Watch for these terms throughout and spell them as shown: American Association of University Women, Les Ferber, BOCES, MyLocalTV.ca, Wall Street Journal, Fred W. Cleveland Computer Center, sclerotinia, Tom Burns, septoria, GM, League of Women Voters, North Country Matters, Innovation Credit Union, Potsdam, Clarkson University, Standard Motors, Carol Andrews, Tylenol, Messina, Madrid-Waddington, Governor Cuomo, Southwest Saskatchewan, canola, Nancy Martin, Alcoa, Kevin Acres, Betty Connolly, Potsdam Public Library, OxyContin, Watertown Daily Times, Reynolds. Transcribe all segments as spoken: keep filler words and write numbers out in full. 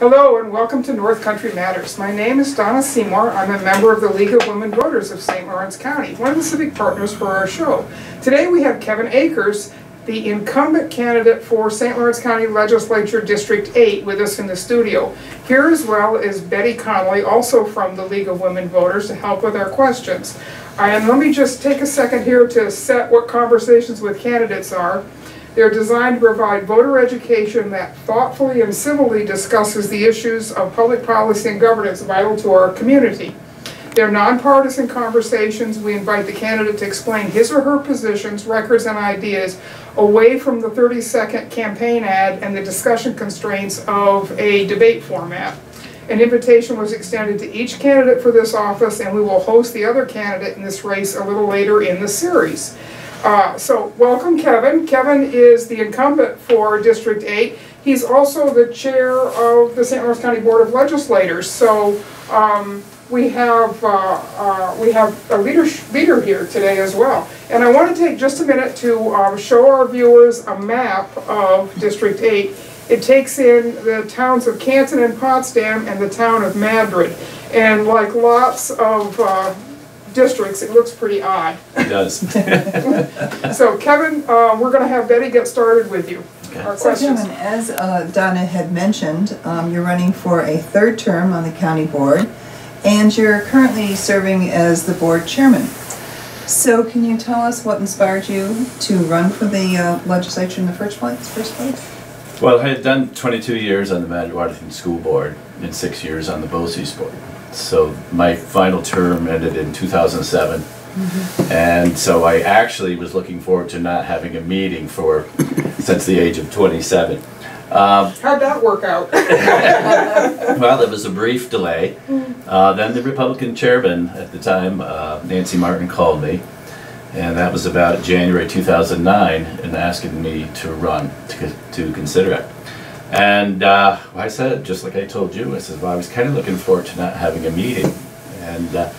Hello and welcome to North Country Matters. My name is Donna Seymour. I'm a member of the League of Women Voters of Saint Lawrence County, one of the civic partners for our show. Today we have Kevin Acres, the incumbent candidate for Saint Lawrence County Legislature District eight, with us in the studio. Here as well is Betty Connolly, also from the League of Women Voters, to help with our questions. And let me just take a second here to set what conversations with candidates are. They're designed to provide voter education that thoughtfully and civilly discusses the issues of public policy and governance vital to our community. They're nonpartisan conversations. We invite the candidate to explain his or her positions, records, and ideas away from the thirty-second campaign ad and the discussion constraints of a debate format. An invitation was extended to each candidate for this office, and we will host the other candidate in this race a little later in the series. Uh, so welcome, Kevin. Kevin is the incumbent for District eight. He's also the chair of the Saint Lawrence County Board of Legislators. So um, we have uh, uh, we have a leader leader here today as well. And I want to take just a minute to um, show our viewers a map of District eight. It takes in the towns of Canton and Potsdam and the town of Madrid. And like lots of uh, districts, it looks pretty odd. It does. So, Kevin, uh, we're going to have Betty get started with you. Okay. Our questions. So, Kevin, as uh, Donna had mentioned, um, you're running for a third term on the county board, and you're currently serving as the board chairman. So, can you tell us what inspired you to run for the uh, legislature in the first place? First place? Well, I had done twenty-two years on the Madrid-Waddington School Board and six years on the BOCES board. So my final term ended in two thousand seven, mm-hmm. and so I actually was looking forward to not having a meeting for since the age of twenty-seven. Um, How'd that work out? Well, there was a brief delay. Uh, then the Republican chairman at the time, uh, Nancy Martin, called me, and that was about January two thousand nine, and asking me to run to, to consider it. And uh, I said, just like I told you, I said, well, I was kind of looking forward to not having a meeting. And, uh,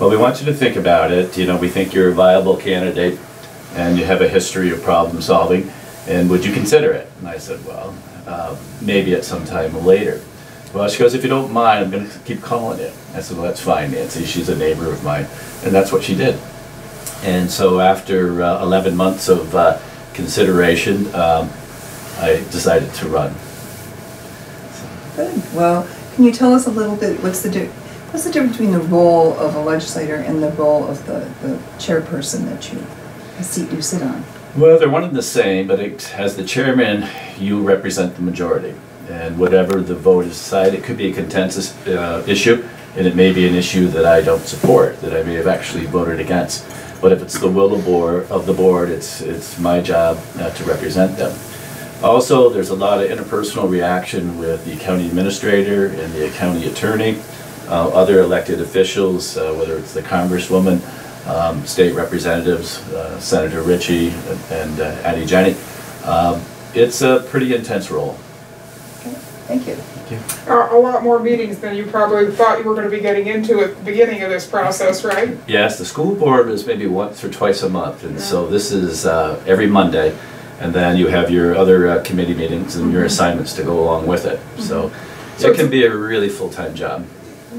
well, we want you to think about it. You know, we think you're a viable candidate and you have a history of problem solving. And would you consider it? And I said, well, uh, maybe at some time later. Well, she goes, if you don't mind, I'm going to keep calling it. I said, well, that's fine, Nancy. She's a neighbor of mine. And that's what she did. And so after uh, eleven months of uh, consideration, um, I decided to run. Good. Well, can you tell us a little bit, what's the, what's the difference between the role of a legislator and the role of the, the chairperson that you, the seat you sit on? Well, they're one and the same, but it, as the chairman, you represent the majority. And whatever the vote is decided, it could be a contentious uh, issue, and it may be an issue that I don't support, that I may have actually voted against. But if it's the will of, board, of the board, it's, it's my job uh, to represent them. Also, there's a lot of interpersonal reaction with the county administrator and the county attorney, uh, other elected officials, uh, whether it's the congresswoman, um, state representatives, uh, Senator Ritchie, and uh, Addie Jenny. Um, it's a pretty intense role. Okay, thank you. Thank you. Uh, a lot more meetings than you probably thought you were going to be getting into at the beginning of this process, right? Yes, the school board is maybe once or twice a month, and yeah. So this is uh, every Monday. And then you have your other uh, committee meetings and your assignments to go along with it. So, so it can be a really full-time job.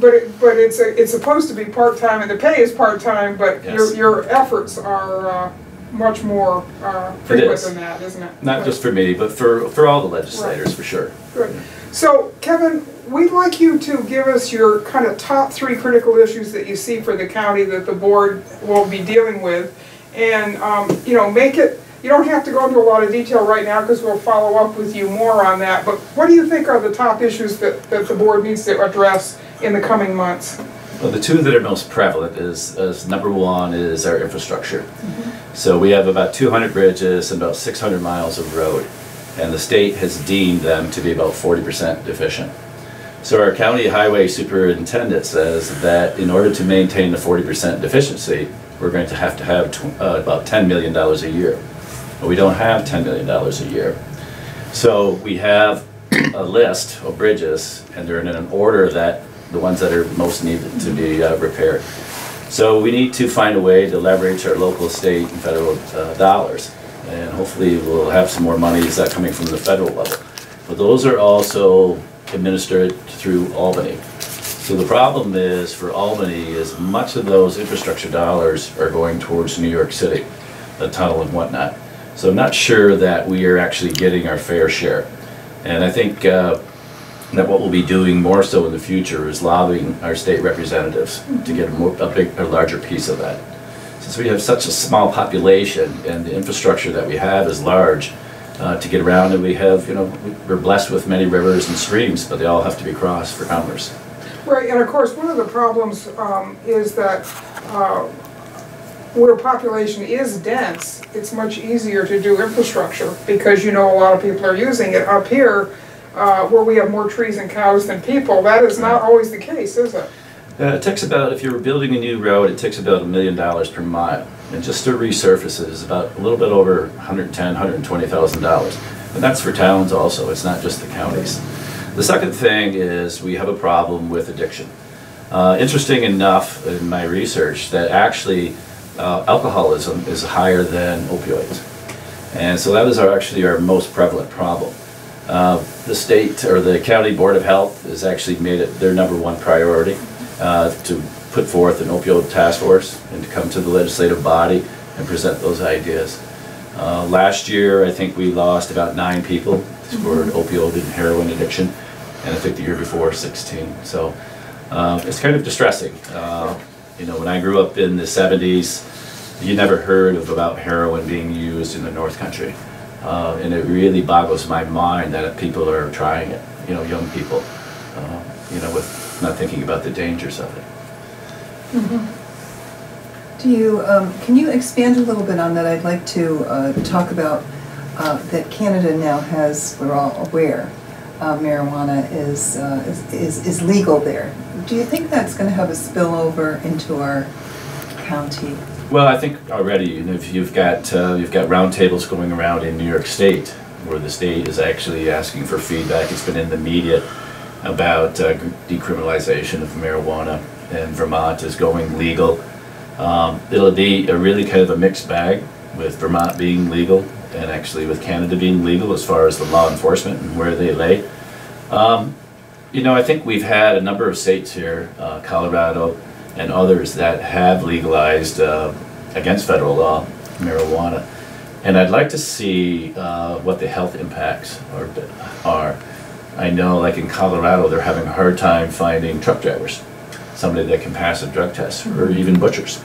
But it, but it's a, it's supposed to be part-time, and the pay is part-time. But yes. your your efforts are uh, much more uh, frequent than that, isn't it? Not but, just for me, but for for all the legislators, right. For sure. Good. Yeah. So, Kevin, we'd like you to give us your kind of top three critical issues that you see for the county that the board will be dealing with, and um, you know, make it. You don't have to go into a lot of detail right now because we'll follow up with you more on that, but what do you think are the top issues that, that the board needs to address in the coming months? Well, the two that are most prevalent is, is number one is our infrastructure. Mm-hmm. So we have about two hundred bridges and about six hundred miles of road, and the state has deemed them to be about forty percent deficient. So our county highway superintendent says that in order to maintain the forty percent deficiency, we're going to have to have tw uh, about ten million dollars a year. We don't have ten million dollars a year. So we have a list of bridges, and they're in an order that the ones that are most needed to be uh, repaired. So we need to find a way to leverage our local, state, and federal uh, dollars. And hopefully we'll have some more monies uh, coming from the federal level. But those are also administer it through Albany. So the problem is for Albany is much of those infrastructure dollars are going towards New York City, the tunnel and whatnot. So I'm not sure that we are actually getting our fair share. And I think uh, that what we'll be doing more so in the future is lobbying our state representatives to get a, more, a, big, a larger piece of that. Since we have such a small population and the infrastructure that we have is large, Uh, to get around, and we have, you know, we're blessed with many rivers and streams, but they all have to be crossed for commerce. Right, and of course, one of the problems um, is that uh, where population is dense, it's much easier to do infrastructure because you know a lot of people are using it. Up here, uh, where we have more trees and cows than people, that is not always the case, is it? Uh, it takes about, if you're building a new road, it takes about a million dollars per mile. And just to resurface it is about a little bit over one hundred ten thousand dollars, one hundred twenty thousand dollars. And that's for towns also, it's not just the counties. The second thing is we have a problem with addiction. Uh, interesting enough in my research that actually uh, alcoholism is higher than opioids. And so that is our, actually our most prevalent problem. Uh, the state or the county board of health has actually made it their number one priority uh, to put forth an opioid task force and to come to the legislative body and present those ideas. Uh, last year, I think we lost about nine people for an opioid and heroin addiction, and I think the year before, sixteen. So uh, it's kind of distressing. Uh, you know, when I grew up in the seventies, you never heard of about heroin being used in the North Country, uh, and it really boggles my mind that people are trying it. You know, young people, uh, you know, with not thinking about the dangers of it. Mm-hmm. Do you, um, can you expand a little bit on that? I'd like to uh, talk about uh, that Canada now has, we're all aware, uh, marijuana is, uh, is, is, is legal there. Do you think that's going to have a spillover into our county? Well, I think already, you know, if you've got, uh, you've got roundtables going around in New York State, where the state is actually asking for feedback. It's been in the media about uh, decriminalization of marijuana. And Vermont is going legal. Um, it'll be a really kind of a mixed bag with Vermont being legal and actually with Canada being legal as far as the law enforcement and where they lay. Um, you know, I think we've had a number of states here, uh, Colorado and others, that have legalized uh, against federal law marijuana. And I'd like to see uh, what the health impacts are, are. I know like in Colorado they're having a hard time finding truck drivers, somebody that can pass a drug test, or even butchers,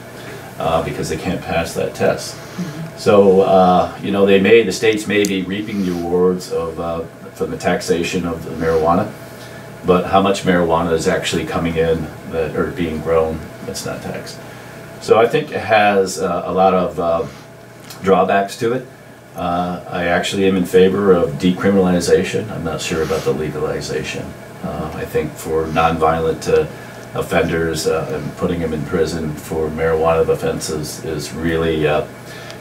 uh, because they can't pass that test. Mm-hmm. So, uh, you know, they may, the states may be reaping the rewards of, uh, from the taxation of the marijuana, but how much marijuana is actually coming in that or being grown, that's not taxed. So I think it has uh, a lot of uh, drawbacks to it. Uh, I actually am in favor of decriminalization. I'm not sure about the legalization. Uh, I think for nonviolent uh, offenders uh, and putting them in prison for marijuana offenses is really, uh,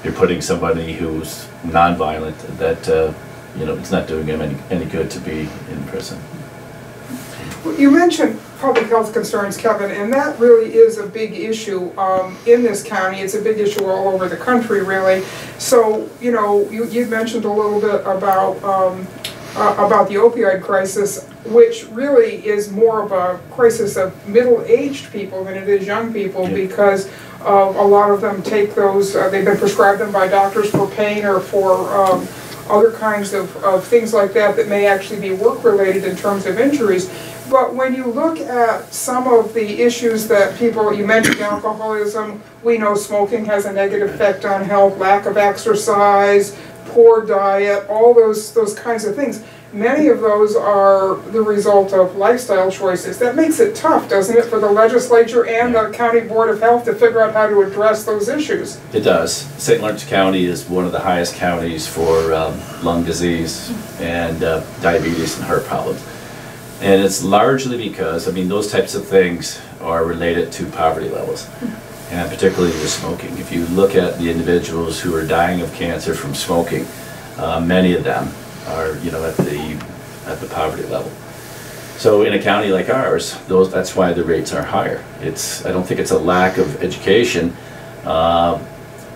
you're putting somebody who's nonviolent that, uh, you know, it's not doing them any, any good to be in prison. You mentioned public health concerns, Kevin, and that really is a big issue um, in this county. It's a big issue all over the country, really. So, you know, you, you mentioned a little bit about um, Uh, about the opioid crisis, which really is more of a crisis of middle-aged people than it is young people, yep. because uh, a lot of them take those, uh, they've been prescribed them by doctors for pain or for um, other kinds of, of things like that that may actually be work-related in terms of injuries. But when you look at some of the issues that people, you mentioned alcoholism, we know smoking has a negative effect on health, lack of exercise, poor diet, all those those kinds of things. Many of those are the result of lifestyle choices. That makes it tough, doesn't it, for the legislature and the county board of health to figure out how to address those issues? It does. Saint Lawrence County is one of the highest counties for um, lung disease and uh, diabetes and heart problems. And it's largely because, I mean, those types of things are related to poverty levels. And particularly with smoking. If you look at the individuals who are dying of cancer from smoking, uh, many of them are, you know, at the at the poverty level. So in a county like ours, those that's why the rates are higher. It's I don't think it's a lack of education uh,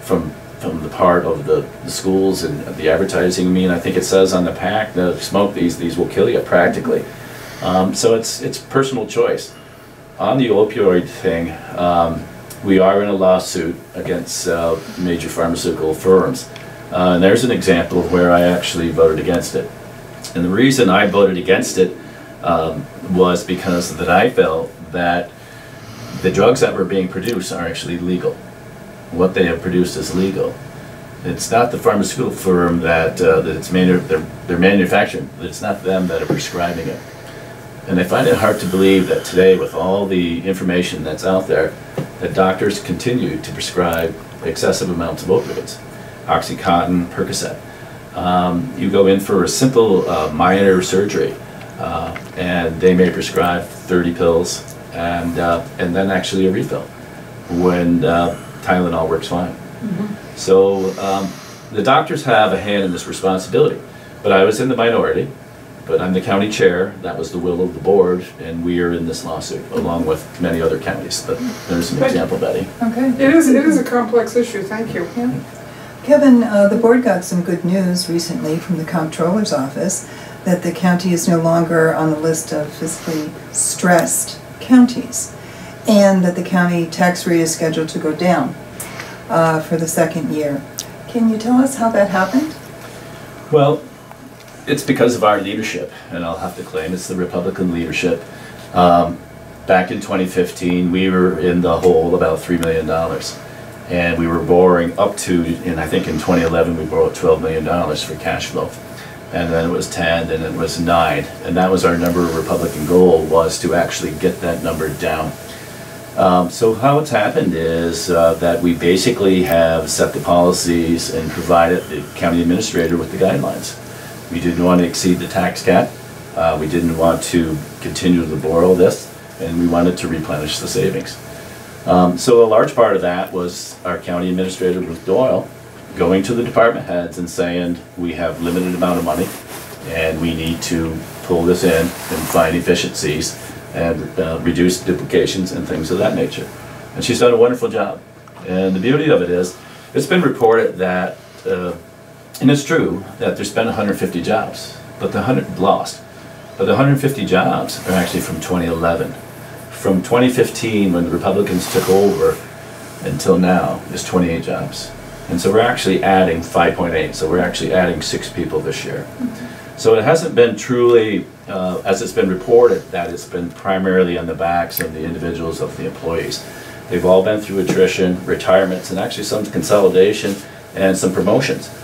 from from the part of the, the schools and the advertising. I mean, I think it says on the pack, no, smoke these; these will kill you practically. Um, so it's it's personal choice. On the opioid thing, um, we are in a lawsuit against uh, major pharmaceutical firms. Uh, and there's an example of where I actually voted against it. And the reason I voted against it um, was because that I felt that the drugs that were being produced are actually legal. What they have produced is legal. It's not the pharmaceutical firm that uh, that it's manu they're, they're manufacturing. It's not them that are prescribing it. And I find it hard to believe that today, with all the information that's out there, that doctors continue to prescribe excessive amounts of opioids, OxyContin, Percocet. Um, you go in for a simple uh, minor surgery, uh, and they may prescribe thirty pills and uh, and then actually a refill, when uh, Tylenol works fine. Mm-hmm. So um, the doctors have a hand in this responsibility, but I was in the minority. But I'm the county chair. That was the will of the board, and we are in this lawsuit along with many other counties. But there's an example, Betty. Okay, it is it is a complex issue. Thank you. Yeah. Kevin, uh, the board got some good news recently from the comptroller's office that the county is no longer on the list of physically stressed counties, and that the county tax rate is scheduled to go down uh, for the second year. Can you tell us how that happened? Well, it's because of our leadership, and I'll have to claim it's the Republican leadership. Um, back in twenty fifteen, we were in the hole about three million dollars, and we were borrowing up to, and I think in twenty eleven, we borrowed twelve million dollars for cash flow. And then it was ten, and it was nine, and that was our number of Republican goal, was to actually get that number down. Um, so how it's happened is uh, that we basically have set the policies and provided the county administrator with the guidelines. We didn't want to exceed the tax cap. Uh, we didn't want to continue to borrow this, and we wanted to replenish the savings. Um, so a large part of that was our county administrator, Ruth Doyle, going to the department heads and saying, we have limited amount of money, and we need to pull this in and find efficiencies and uh, reduce duplications and things of that nature. And she's done a wonderful job. And the beauty of it is, it's been reported that uh, and it's true that there's been one hundred fifty jobs, but the one hundred lost. But the one hundred fifty jobs are actually from twenty eleven. From twenty fifteen, when the Republicans took over, until now, is twenty-eight jobs. And so we're actually adding five point eight, so we're actually adding six people this year. Mm-hmm. So it hasn't been truly, uh, as it's been reported, that it's been primarily on the backs of the individuals, of the employees. They've all been through attrition, retirements, and actually some consolidation and some promotions.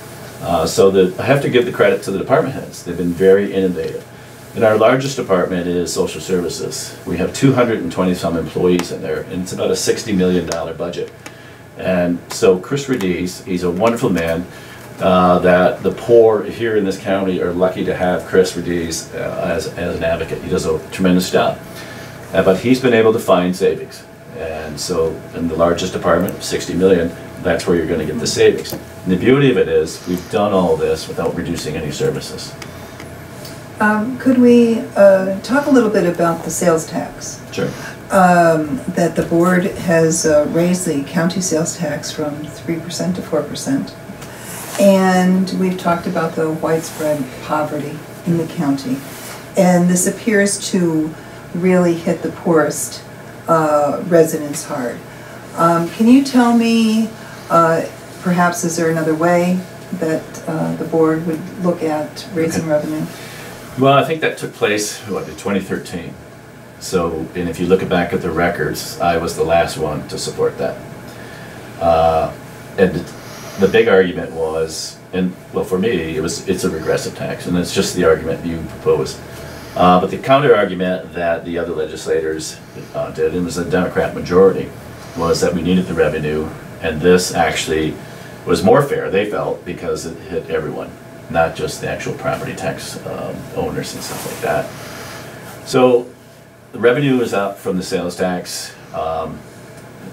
Uh, so the, I have to give the credit to the department heads. They've been very innovative. And our largest department is social services. We have two hundred twenty some employees in there, and it's about a sixty million dollar budget. And so Chris Rediz, he's a wonderful man uh, that the poor here in this county are lucky to have Chris Rediz uh, as, as an advocate. He does a tremendous job. Uh, but he's been able to find savings. And so in the largest department, sixty million dollars, that's where you're going to get the savings. And the beauty of it is we've done all this without reducing any services. Um, could we uh, talk a little bit about the sales tax? Sure. Um, that the board has uh, raised the county sales tax from three percent to four percent. And we've talked about the widespread poverty in the county. And this appears to really hit the poorest uh, residents hard. Um, can you tell me Uh, perhaps is there another way that uh, the board would look at raising okay. revenue? Well, I think that took place, what, in twenty thirteen. So, and if you look back at the records, I was the last one to support that. Uh, and the big argument was, and well, for me, it was it's a regressive tax, and it's just the argument you proposed. Uh, but the counter argument that the other legislators uh, did, and it was a Democrat majority, was that we needed the revenue. And this actually was more fair, they felt, because it hit everyone, not just the actual property tax um, owners and stuff like that. So the revenue is up from the sales tax, um,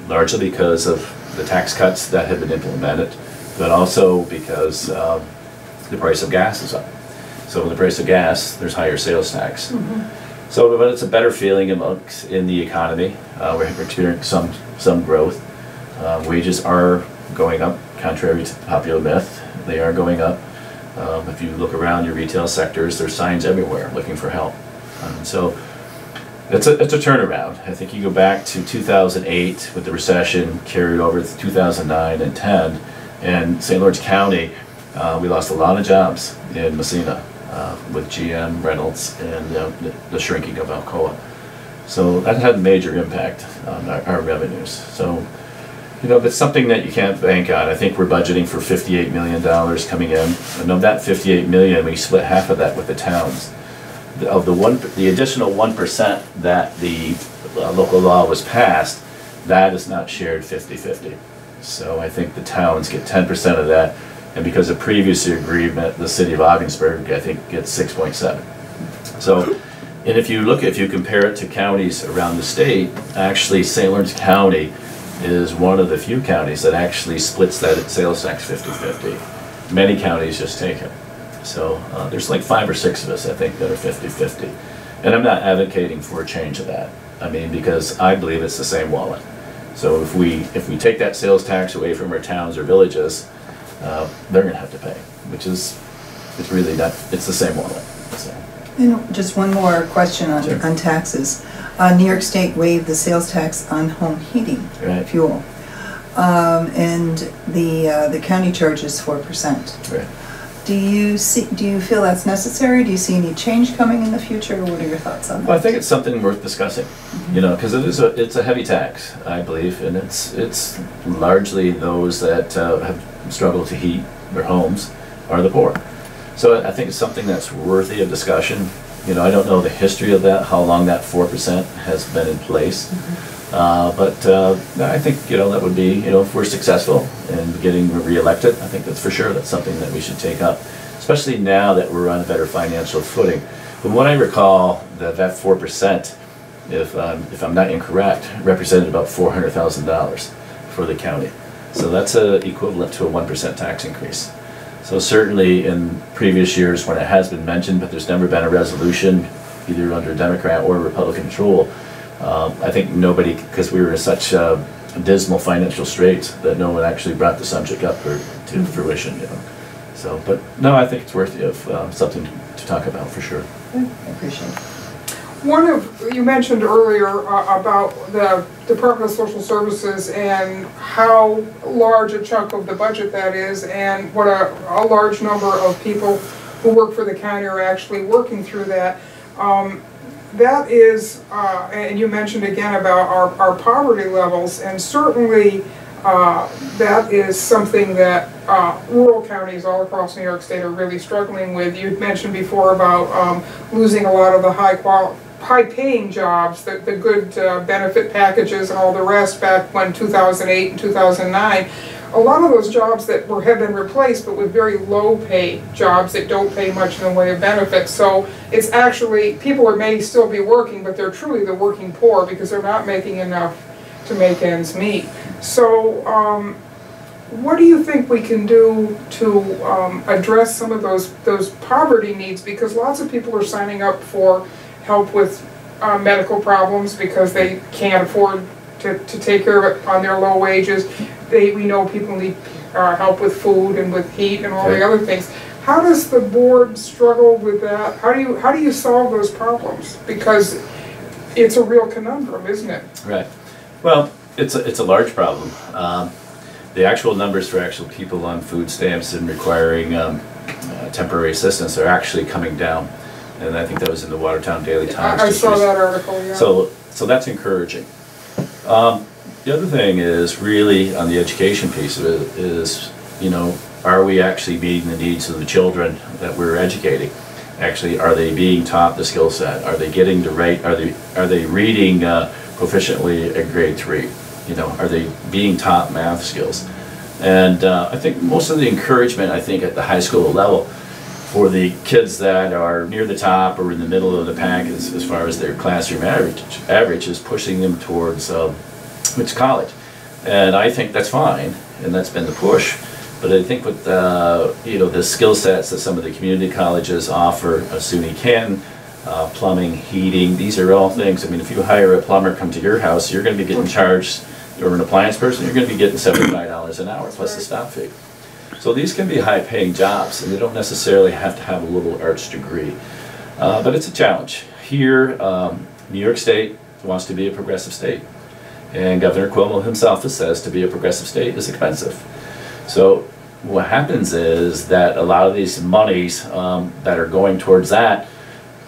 largely because of the tax cuts that have been implemented, but also because um, the price of gas is up. So when the price of gas, there's higher sales tax. Mm-hmm. So but it's a better feeling amongst in the economy. Uh, we're experiencing some, some growth. Uh, wages are going up, contrary to the popular myth. They are going up. Um, if you look around your retail sectors, there's signs everywhere looking for help. Um, so it's a, it's a turnaround. I think you go back to two thousand eight with the recession, carried over to two thousand nine and ten, and Saint Lawrence County, uh, we lost a lot of jobs in Messina uh, with G M, Reynolds, and uh, the, the shrinking of Alcoa. So that had a major impact on our, our revenues. So, you know, that's something that you can't bank on. I think we're budgeting for fifty-eight million dollars coming in, and of that fifty-eight million dollars, we split half of that with the towns. Of the one, the additional one percent that the uh, local law was passed, that is not shared fifty fifty. So I think the towns get ten percent of that, and because of previous agreement, the city of Ogdensburg, I think, gets six point seven. So, and if you look, if you compare it to counties around the state, actually Saint Lawrence County is one of the few counties that actually splits that at sales tax fifty fifty. Many counties just take it. So uh, there's like five or six of us, I think, that are fifty fifty. And I'm not advocating for a change of that. I mean, because I believe it's the same wallet. So if we if we take that sales tax away from our towns or villages, uh, they're going to have to pay, which is, it's really not, it's the same wallet. So. You know, just one more question on, sure. on taxes. Uh, New York State waived the sales tax on home heating right. fuel. Um, and the uh, the county charges four percent. Right. Do you see? Do you feel that's necessary? Do you see any change coming in the future? What are your thoughts on that? Well, I think it's something worth discussing, mm-hmm. you know, because it is a it's a heavy tax, I believe, and it's it's largely those that uh, have struggled to heat their homes are the poor. So I think it's something that's worthy of discussion. You know, I don't know the history of that, how long that four percent has been in place, mm-hmm. uh, but uh, I think you know that would be you know if we're successful in getting reelected, I think that's for sure that's something that we should take up, especially now that we're on a better financial footing. From what I recall, that that four percent, if um, if I'm not incorrect, represented about four hundred thousand dollars for the county. So that's a equivalent to a one percent tax increase. So certainly in previous years when it has been mentioned, but there's never been a resolution either under Democrat or Republican control, um, I think nobody, because we were in such uh, dismal financial straits that no one actually brought the subject up or to fruition. You know. So, but no, I think it's worth of uh, something to talk about for sure. I appreciate it. One of, you mentioned earlier uh, about the Department of Social Services and how large a chunk of the budget that is and what a, a large number of people who work for the county are actually working through that. Um, that is, uh, and you mentioned again about our, our poverty levels, and certainly uh, that is something that uh, rural counties all across New York State are really struggling with. You'd mentioned before about um, losing a lot of the high quality, high-paying jobs, the, the good uh, benefit packages and all the rest back when two thousand eight and two thousand nine. A lot of those jobs that were have been replaced but with very low-pay jobs that don't pay much in the way of benefits. So it's actually, people are, may still be working, but they're truly the working poor because they're not making enough to make ends meet. So um, what do you think we can do to um, address some of those, those poverty needs? Because lots of people are signing up for help with uh, medical problems because they can't afford to, to take care of it on their low wages. They, we know people need uh, help with food and with heat and all okay. the other things. How does the board struggle with that? How do you how do you solve those problems? Because it's a real conundrum, isn't it? Right. Well, it's a, it's a large problem. Um, the actual numbers for actual people on food stamps and requiring um, uh, temporary assistance are actually coming down. And I think that was in the Watertown Daily Times. I, I saw that article, yeah. So, so that's encouraging. Um, the other thing is really on the education piece of it is, you know, are we actually meeting the needs of the children that we're educating? Actually, are they being taught the skill set? Are they getting to write? Are they are they reading uh, proficiently at grade three? You know, are they being taught math skills? And uh, I think most of the encouragement, I think, at the high school level for the kids that are near the top or in the middle of the pack as, as far as their classroom average, average is pushing them towards um, it's college. And I think that's fine, and that's been the push. But I think with uh, you know the skill sets that some of the community colleges offer, uh, SUNY Canton, uh, plumbing, heating, these are all things. I mean, if you hire a plumber come to your house, you're going to be getting charged, or an appliance person, you're going to be getting seventy-five dollars an hour plus the stop fee. So these can be high-paying jobs, and they don't necessarily have to have a liberal arts degree. Uh, but it's a challenge here, um, New York State wants to be a progressive state. And Governor Cuomo himself says to be a progressive state is expensive. So what happens is that a lot of these monies um, that are going towards that,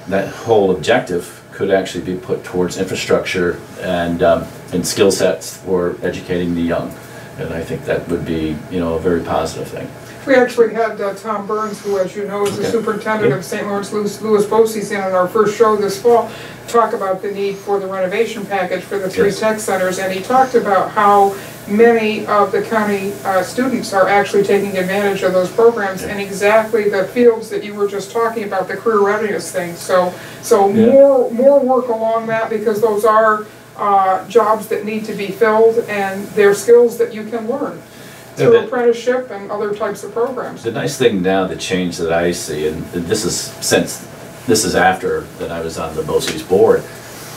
that whole objective could actually be put towards infrastructure and, um, and skill sets for educating the young. And I think that would be, you know, a very positive thing. We actually had uh, Tom Burns, who, as you know, is okay. the superintendent okay. of Saint Lawrence Louis BOCES, in on our first show this fall, talk about the need for the renovation package for the three yes. tech centers, and he talked about how many of the county uh, students are actually taking advantage of those programs yeah. and exactly the fields that you were just talking about, the career readiness thing. So, so yeah. more, more work along that, because those are uh, jobs that need to be filled, and they're skills that you can learn through yeah, apprenticeship and other types of programs. The nice thing now, the change that I see, and this is since this is after that I was on the BOCES board,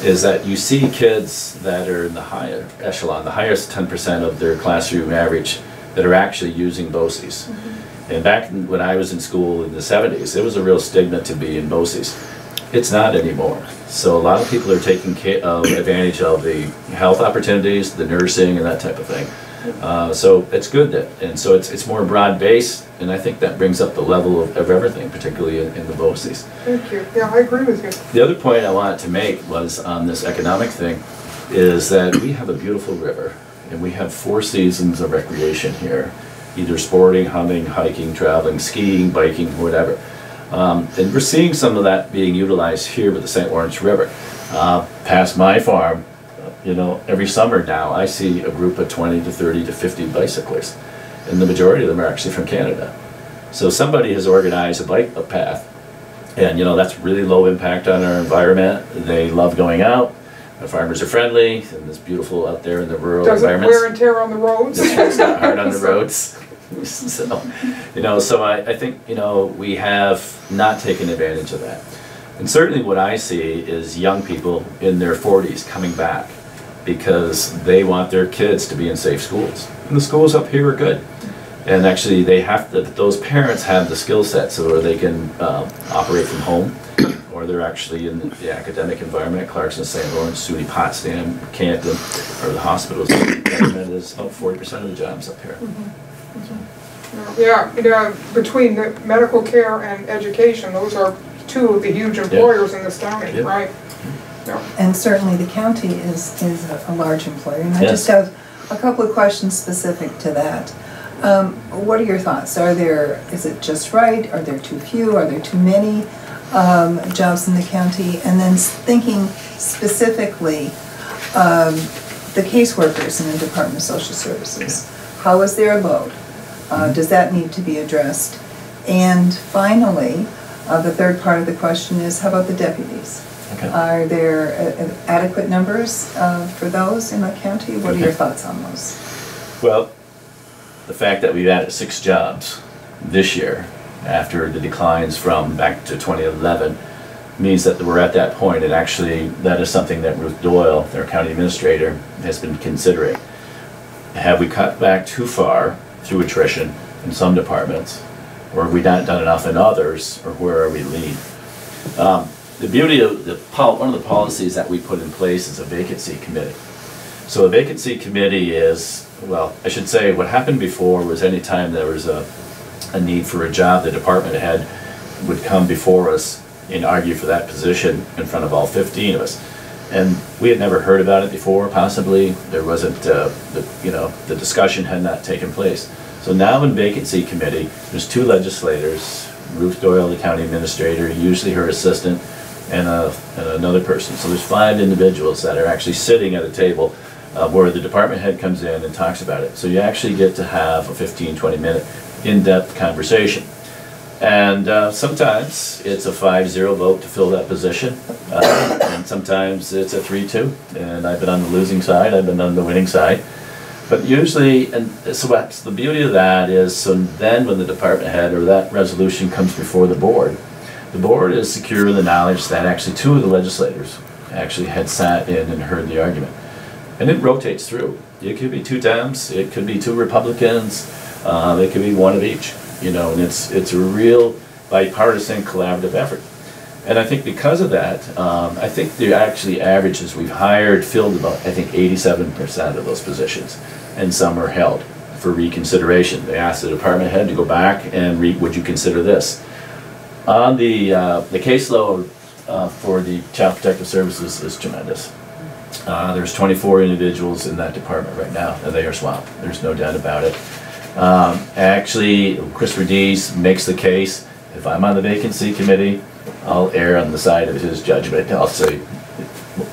is that you see kids that are in the higher echelon, the highest ten percent of their classroom average, that are actually using BOCES. Mm-hmm. And back when I was in school in the seventies, it was a real stigma to be in BOCES. It's not anymore. So a lot of people are taking um, advantage of the health opportunities, the nursing, and that type of thing. Uh, so it's good that, and so it's it's more broad based, and I think that brings up the level of, of everything, particularly in, in the BOCES. Thank you. Yeah, I agree with you. The other point I wanted to make was on this economic thing, is that we have a beautiful river, and we have four seasons of recreation here, either sporting, hunting, hiking, traveling, skiing, biking, whatever. Um, and we're seeing some of that being utilized here with the Saint Lawrence River. Uh, past my farm, you know, every summer now I see a group of twenty to thirty to fifty bicyclists, and the majority of them are actually from Canada. So somebody has organized a bike a path, and you know, that's really low impact on our environment. They love going out, the farmers are friendly, and it's beautiful out there in the rural environments. Doesn't wear and tear on the roads. It's not hard on the roads. So, you know, so I, I think, you know, we have not taken advantage of that. And certainly what I see is young people in their forties coming back, because they want their kids to be in safe schools. And the schools up here are good. And actually they have to, those parents have the skill set, so they can uh, operate from home, or they're actually in the academic environment, Clarkson, Saint Lawrence, SUNY Potsdam, Canton, or the hospitals. That is about forty percent of the jobs up here. Mm-hmm. Mm-hmm. Yeah, you know, between the medical care and education, those are two of the huge employers yeah. in this county, yeah. right? No. And certainly the county is, is a, a large employer. And I yes. just have a couple of questions specific to that. Um, what are your thoughts? Are there, is it just right? Are there too few? Are there too many um, jobs in the county? And then thinking specifically um, the caseworkers in the Department of Social Services. How is their load? Uh, does that need to be addressed? And finally, uh, the third part of the question is, how about the deputies? Okay. Are there uh, adequate numbers uh, for those in the county? What okay. are your thoughts on those? Well, the fact that we've added six jobs this year after the declines from back to twenty eleven means that we're at that point, and actually that is something that Ruth Doyle, their county administrator, has been considering. Have we cut back too far through attrition in some departments, or have we not done enough in others, or where are we lean? Um, The beauty of the, one of the policies that we put in place is a vacancy committee. So a vacancy committee is, well, I should say what happened before was any time there was a, a need for a job, the department head would come before us and argue for that position in front of all fifteen of us. And we had never heard about it before, possibly. There wasn't, uh, the, you know, the discussion had not taken place. So now in vacancy committee, there's two legislators, Ruth Doyle, the county administrator, usually her assistant, And, a, and another person. So there's five individuals that are actually sitting at a table uh, where the department head comes in and talks about it. So you actually get to have a fifteen, twenty minute in-depth conversation. And uh, sometimes it's a five zero vote to fill that position. Uh, and sometimes it's a three two. And I've been on the losing side, I've been on the winning side. But usually, and so that's the beauty of that is, so then when the department head or that resolution comes before the board, the board is secure in the knowledge that actually two of the legislators actually had sat in and heard the argument. And it rotates through. It could be two Dems, it could be two Republicans, uh, it could be one of each, you know, and it's, it's a real bipartisan collaborative effort. And I think because of that, um, I think the actually averages we've hired filled about, I think, eighty-seven percent of those positions, and some are held for reconsideration. They asked the department head to go back and read, would you consider this? On the, uh, the caseload uh, for the Child Protective Services is tremendous. Uh, there's twenty-four individuals in that department right now, and they are swamped. There's no doubt about it. Um, actually, Chris Rediz makes the case, if I'm on the vacancy committee, I'll err on the side of his judgment. I'll say,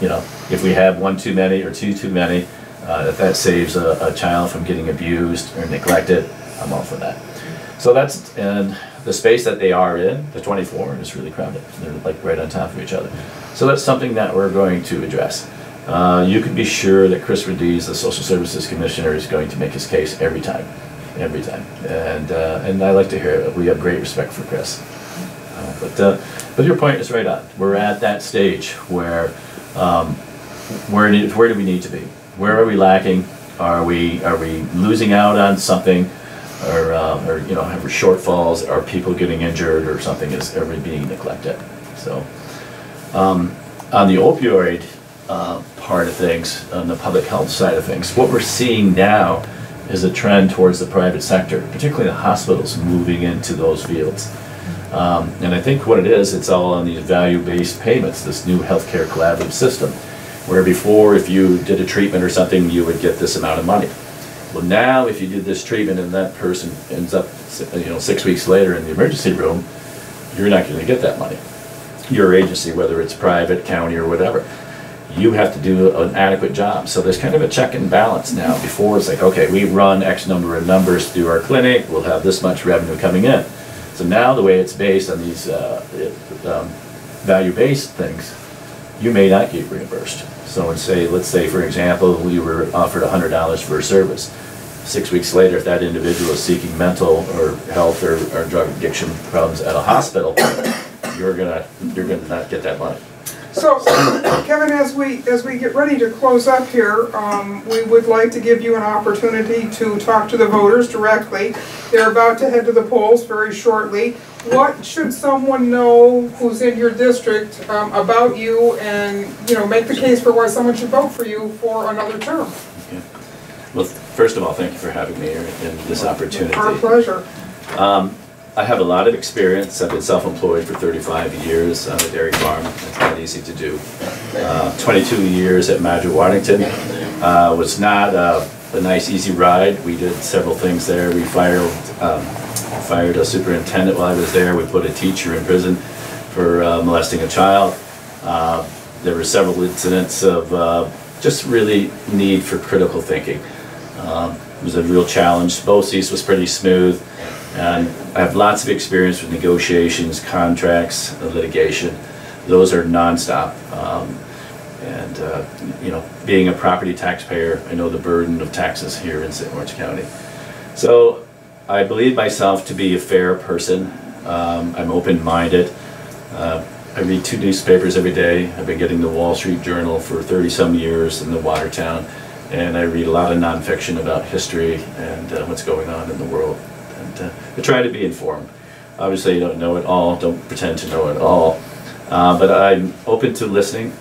you know, if we have one too many or two too many, uh, if that saves a, a child from getting abused or neglected, I'm all for that. So that's, and the space that they are in, the twenty-four, is really crowded. They're like right on top of each other. So that's something that we're going to address. Uh, you can be sure that Chris Rediz, the Social Services Commissioner, is going to make his case every time, every time. And, uh, and I like to hear it. We have great respect for Chris. Uh, but, uh, but your point is right on. We're at that stage where, um, where, need, where do we need to be? Where are we lacking? Are we, are we losing out on something? Or, um, or you know, have shortfalls? Are people getting injured or something? Is everybody being neglected? So um, on the opioid uh, part of things, on the public health side of things, what we're seeing now is a trend towards the private sector, particularly the hospitals moving into those fields. Um, and I think what it is, it's all on these value-based payments, this new healthcare collaborative system, where before if you did a treatment or something, you would get this amount of money. Well, now if you did this treatment and that person ends up, you know, six weeks later in the emergency room, you're not going to get that money. Your agency, whether it's private, county, or whatever, you have to do an adequate job. So there's kind of a check and balance now. Before it's like, okay, we run X number of numbers through our clinic, we'll have this much revenue coming in. So now the way it's based on these uh, um, value-based things, you may not get reimbursed. So and say, let's say, for example, you were offered one hundred dollars for a service. Six weeks later, if that individual is seeking mental or health or, or drug addiction problems at a hospital, you're gonna you're gonna not get that money. So, Kevin, as we as we get ready to close up here, um, we would like to give you an opportunity to talk to the voters directly. They're about to head to the polls very shortly. What should someone know who's in your district um, about you, and you know, make the case for why someone should vote for you for another term? Okay. Well, first of all, thank you for having me here and this opportunity. Our pleasure. Um, I have a lot of experience. I've been self-employed for thirty-five years on a dairy farm. It's not easy to do. Uh, twenty-two years at Madrid-Waddington. Uh, was not a, a nice, easy ride. We did several things there. We fired, um, fired a superintendent while I was there. We put a teacher in prison for uh, molesting a child. Uh, there were several incidents of uh, just really need for critical thinking. Um, it was a real challenge. BOCES was pretty smooth. And I have lots of experience with negotiations, contracts, litigation. Those are nonstop. Um, and uh, you know, being a property taxpayer, I know the burden of taxes here in Saint Lawrence County. So I believe myself to be a fair person. Um, I'm open-minded. Uh, I read two newspapers every day. I've been getting the Wall Street Journal for thirty some years and the Watertown. And I read a lot of nonfiction about history and uh, what's going on in the world. To, to try to be informed. Obviously you don't know it all, don't pretend to know it all, uh, but I'm open to listening.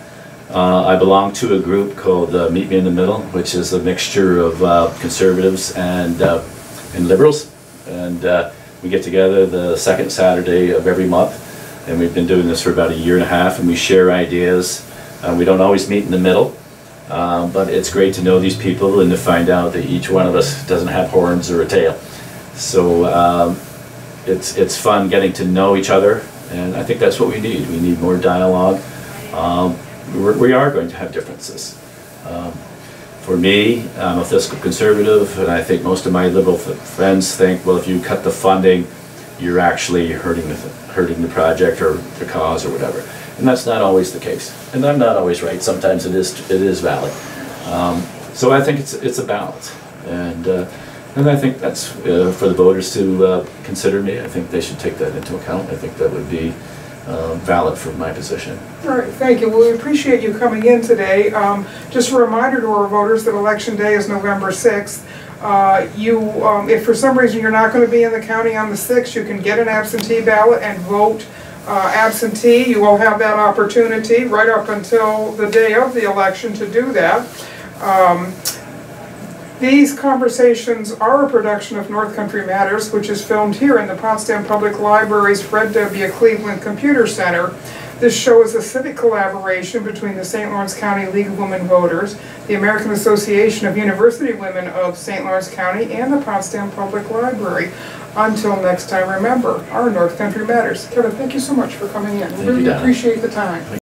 Uh, I belong to a group called uh, Meet Me in the Middle, which is a mixture of uh, conservatives and, uh, and liberals, and uh, we get together the second Saturday of every month, and we've been doing this for about a year and a half, and we share ideas. Uh, we don't always meet in the middle, uh, but it's great to know these people and to find out that each one of us doesn't have horns or a tail. So um, it's, it's fun getting to know each other, and I think that's what we need. We need more dialogue. Um, we're, we are going to have differences. Um, for me, I'm a fiscal conservative, and I think most of my liberal friends think, well, if you cut the funding, you're actually hurting the, hurting the project or the cause or whatever. And that's not always the case. And I'm not always right. Sometimes it is, it is valid. Um, so I think it's, it's a balance. And, uh, And I think that's uh, for the voters to uh, consider me. I think they should take that into account. I think that would be uh, valid for my position. All right, thank you. Well, we appreciate you coming in today. Um, just a reminder to our voters that Election Day is November sixth. Uh, you, um, if for some reason you're not going to be in the county on the sixth, you can get an absentee ballot and vote uh, absentee. You will have that opportunity right up until the day of the election to do that. Um, These conversations are a production of North Country Matters, which is filmed here in the Potsdam Public Library's Fred W. Cleveland Computer Center. This show is a civic collaboration between the Saint Lawrence County League of Women Voters, the American Association of University Women of Saint Lawrence County, and the Potsdam Public Library. Until next time, remember, our North Country Matters. Kevin, thank you so much for coming in. We really appreciate the time.